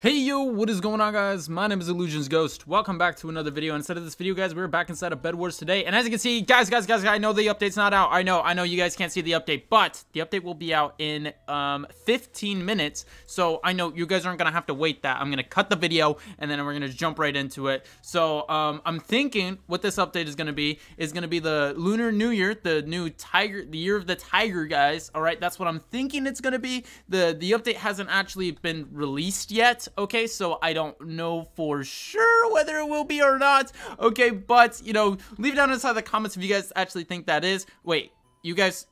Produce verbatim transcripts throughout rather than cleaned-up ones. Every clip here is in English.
Hey yo, what is going on guys? My name is IllusionsGhost. Welcome back to another video. Instead of this video guys, we're back inside of BedWars today. And as you can see, guys, guys, guys, I know the update's not out. I know, I know you guys can't see the update, but the update will be out in um, fifteen minutes. So I know you guys aren't gonna have to wait that. I'm gonna cut the video and then we're gonna jump right into it. So um, I'm thinking what this update is gonna be is gonna be the Lunar New Year, the new tiger, the year of the tiger guys. All right, that's what I'm thinking it's gonna be. The, the update hasn't actually been released yet. Okay, so I don't know for sure whether it will be or not. Okay, but, you know, leave down inside the comments if you guys actually think that is. Wait, you guys...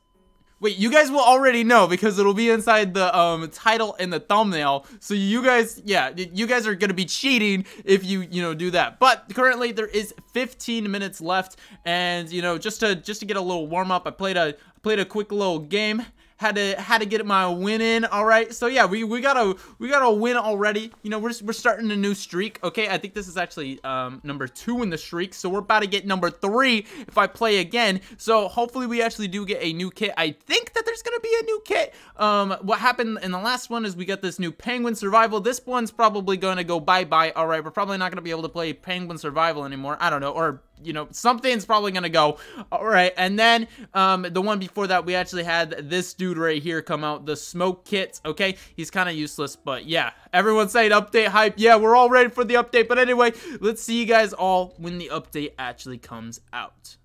Wait, you guys will already know because it'll be inside the um, title and the thumbnail. So you guys, yeah, you guys are going to be cheating if you, you know, do that. But currently there is fifteen minutes left. And, you know, just to just to get a little warm up, I played a, played a quick little game. Had to had to get my win in. All right, so yeah, we we got a we got a win already. You know, we're we're starting a new streak. Okay, I think this is actually um, number two in the streak, so we're about to get number three if I play again. So hopefully we actually do get a new kit. I think that there's gonna be a new kit. Um, what happened in the last one is we got this new Penguin Survival. This one's probably gonna go bye bye. All right, we're probably not gonna be able to play Penguin Survival anymore. I don't know, or you know, something's probably gonna go. All right, and then um, the one before that we actually had this dude right here come out, the Smoke kits. Okay, he's kind of useless, but yeah, everyone's saying update hype. Yeah, we're all ready for the update, but anyway, let's see you guys all when the update actually comes out.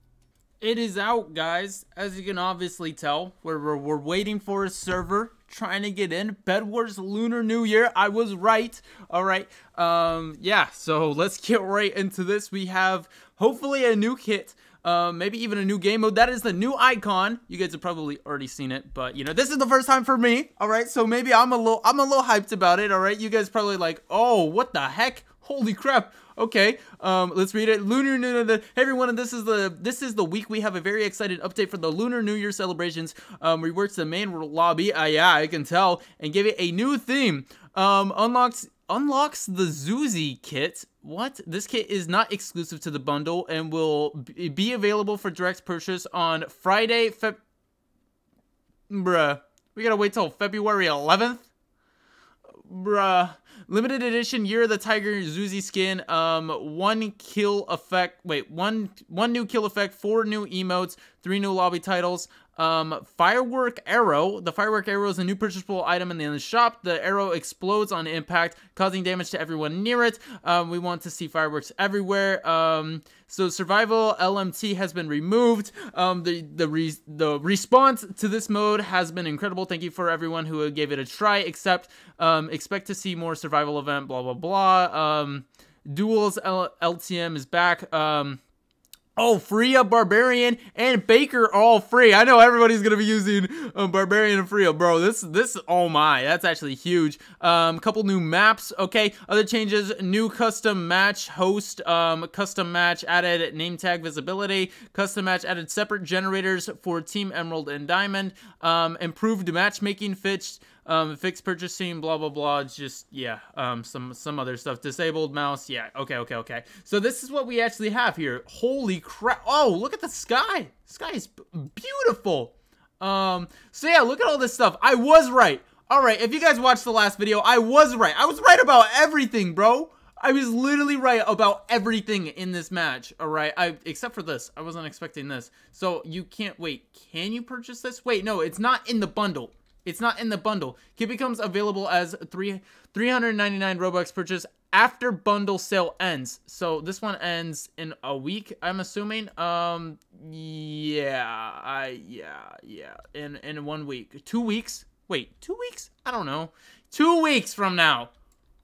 It is out guys, as you can obviously tell. We're, we're, we're waiting for a server, trying to get in BedWars Lunar New Year. I was right. All right, um yeah, so let's get right into this. We have hopefully a new kit. Uh, maybe even a new game mode. That is the new icon. You guys have probably already seen it, but you know, this is the first time for me. All right, so maybe I'm a little, I'm a little hyped about it. All right, you guys probably like, oh, what the heck? Holy crap. Okay, um, let's read it. Lunar New Year. Hey everyone, this is the this is the week we have a very excited update for the Lunar New Year celebrations. Um, we worked the main lobby. Uh, yeah, I can tell, and gave it a new theme. Um, unlocks. Unlocks the Yuzi kit. What? This kit is not exclusive to the bundle and will be available for direct purchase on Friday, Feb... Bruh. We gotta wait till February eleventh? Bruh. Limited edition Year of the Tiger Yuzi skin. Um, one kill effect. Wait, one one new kill effect, four new emotes, three new lobby titles. Um, firework arrow. The firework arrow is a new purchasable item in the, in the shop. The arrow explodes on impact, causing damage to everyone near it. Um, we want to see fireworks everywhere. Um, so survival L M T has been removed. Um, the the re the response to this mode has been incredible. Thank you for everyone who gave it a try. Except um, expect to see more survival event. Blah blah blah. Um, duels L LTM is back. Um. Oh, Freya, Barbarian, and Baker are all free. I know everybody's going to be using um, Barbarian and Freya, bro. This, this, oh my, that's actually huge. Um, couple new maps, okay. Other changes, new custom match host, um, custom match added name tag visibility, custom match added separate generators for Team Emerald and Diamond, um, improved matchmaking fixed, um, fixed purchasing, blah, blah, blah. Just, yeah, um, some, some other stuff. Disabled mouse, yeah, okay, okay, okay. So this is what we actually have here. Holy crap. Oh, look at the sky. Sky is beautiful. Um, so yeah, look at all this stuff. I was right. All right, if you guys watched the last video, I was right. I was right about everything, bro. I was literally right about everything in this match. All right, I except for this. I wasn't expecting this. So you can't, wait, can you purchase this? Wait, no, it's not in the bundle. It's not in the bundle. It becomes available as three three hundred ninety nine Robux purchase after bundle sale ends. So this one ends in a week, I'm assuming. Um, yeah, I yeah yeah in in one week, two weeks. Wait, two weeks? I don't know. Two weeks from now.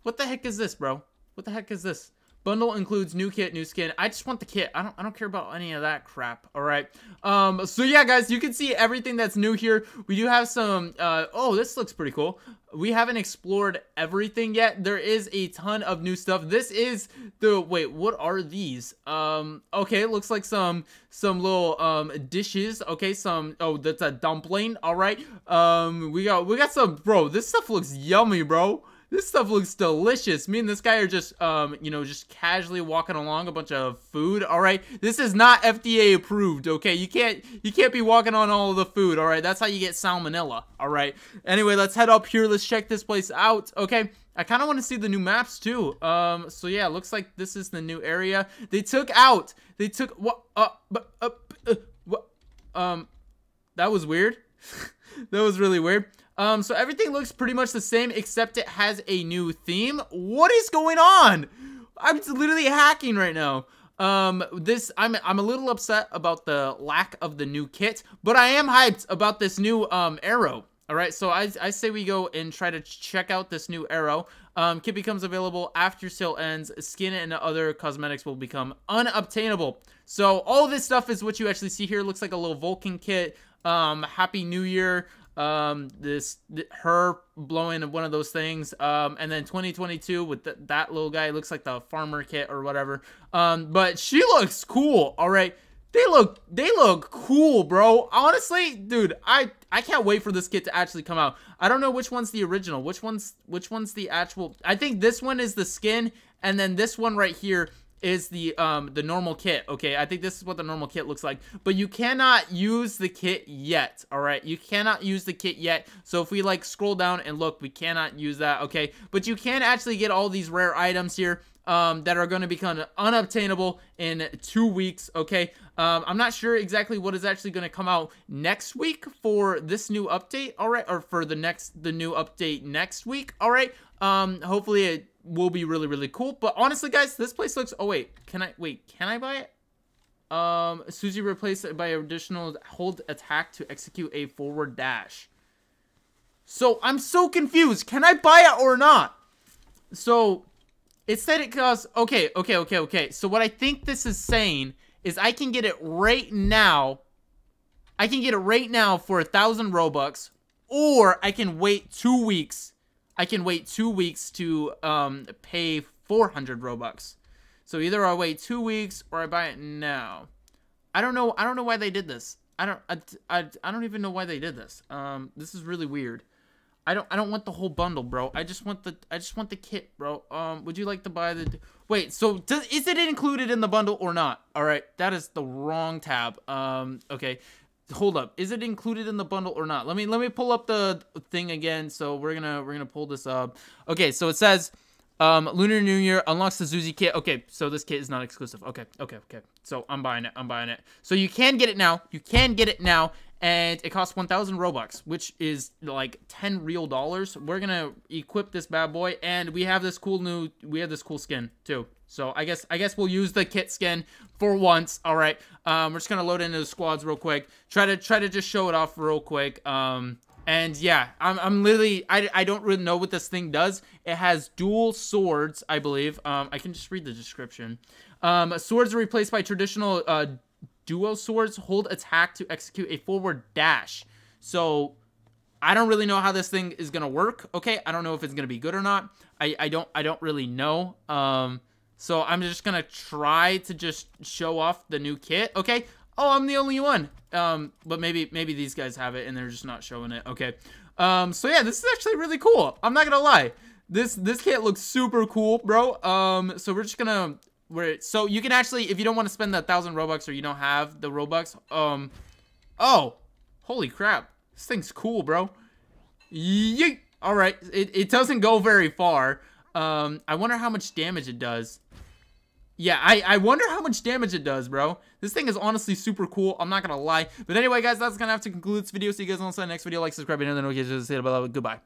What the heck is this, bro? What the heck is this? Bundle includes new kit, new skin. I just want the kit. I don't I don't care about any of that crap. All right. Um so yeah guys, you can see everything that's new here. We do have some uh oh, this looks pretty cool. We haven't explored everything yet. There is a ton of new stuff. This is the wait, what are these? Um okay, it looks like some some little um dishes. Okay, some oh, that's a dumpling. All right. Um we got we got some, bro. This stuff looks yummy, bro. This stuff looks delicious. Me and this guy are just, um, you know, just casually walking along a bunch of food. All right, this is not F D A approved. Okay, you can't, you can't be walking on all of the food. All right, that's how you get salmonella. All right. Anyway, let's head up here. Let's check this place out. Okay. I kind of want to see the new maps too. Um, so yeah, looks like this is the new area. They took out. They took what? Uh, but uh, uh, what? Um, that was weird. That was really weird. Um, so everything looks pretty much the same, except it has a new theme. What is going on? I'm literally hacking right now. Um, this, I'm, I'm a little upset about the lack of the new kit, but I am hyped about this new, um, arrow. All right, so I, I say we go and try to check out this new arrow. Um, kit becomes available after sale ends. Skin and other cosmetics will become unobtainable. So all this stuff is what you actually see here. Looks like a little Vulcan kit. Um, Happy New Year. Um, this, th her blowing one of those things. Um, and then twenty twenty-two with th that little guy. It looks like the farmer kit or whatever. Um, but she looks cool. All right. They look, they look cool, bro. Honestly, dude, I, I can't wait for this kit to actually come out. I don't know which one's the original, which one's, which one's the actual. I think this one is the skin, and then this one right here is the, um, the normal kit. Okay, I think this is what the normal kit looks like. But you cannot use the kit yet, all right? You cannot use the kit yet. So if we, like, scroll down and look, we cannot use that, okay? But you can actually get all these rare items here. Um, that are going to become unobtainable in two weeks, okay? Um, I'm not sure exactly what is actually going to come out next week for this new update, all right? Or for the next, the new update next week, all right? Um, hopefully it will be really, really cool. But honestly, guys, this place looks... Oh, wait. Can I... Wait, can I buy it? Um, Suzy replaced by additional hold attack to execute a forward dash. So, I'm so confused. Can I buy it or not? So... It said it costs, okay, okay, okay, okay. So what I think this is saying is I can get it right now. I can get it right now for a thousand Robux, or I can wait two weeks. I can wait two weeks to um, pay four hundred Robux. So either I wait two weeks or I buy it now. I don't know. I don't know why they did this. I don't. I. I, I don't even know why they did this. Um, this is really weird. I don't I don't want the whole bundle, bro. I just want the I just want the kit, bro. Um would you like to buy the Wait, so does, is it included in the bundle or not? All right. That is the wrong tab. Um okay. Hold up. Is it included in the bundle or not? Let me let me pull up the thing again. So we're going to we're going to pull this up. Okay, so it says um Lunar New Year unlocks the Yuzi kit. Okay, so this kit is not exclusive. Okay. Okay, okay. So I'm buying it. I'm buying it. So you can get it now. You can get it now. And it costs one thousand Robux, which is like ten real dollars. We're gonna equip this bad boy, and we have this cool new, we have this cool skin too. So I guess I guess we'll use the kit skin for once. All right, um, we're just gonna load into the squads real quick. Try to try to just show it off real quick. Um, and yeah, I'm I'm literally I I don't really know what this thing does. It has dual swords, I believe. Um, I can just read the description. Um, swords are replaced by traditional. Uh, Duo swords hold attack to execute a forward dash. So I don't really know how this thing is gonna work. Okay, I don't know if it's gonna be good or not. I I don't I don't really know. Um, so I'm just gonna try to just show off the new kit. Okay. Oh, I'm the only one. Um, but maybe maybe these guys have it and they're just not showing it. Okay. Um, so yeah, this is actually really cool. I'm not gonna lie. This this kit looks super cool, bro. Um, so we're just gonna. Where so you can actually, if you don't want to spend the thousand Robux or you don't have the Robux, um, oh, holy crap, this thing's cool, bro. Yeet. All right, it it doesn't go very far. Um, I wonder how much damage it does. Yeah, I, I wonder how much damage it does, bro. This thing is honestly super cool. I'm not going to lie. But anyway, guys, that's going to have to conclude this video. See you guys on the next video. Like, subscribe, and then notifications. Goodbye.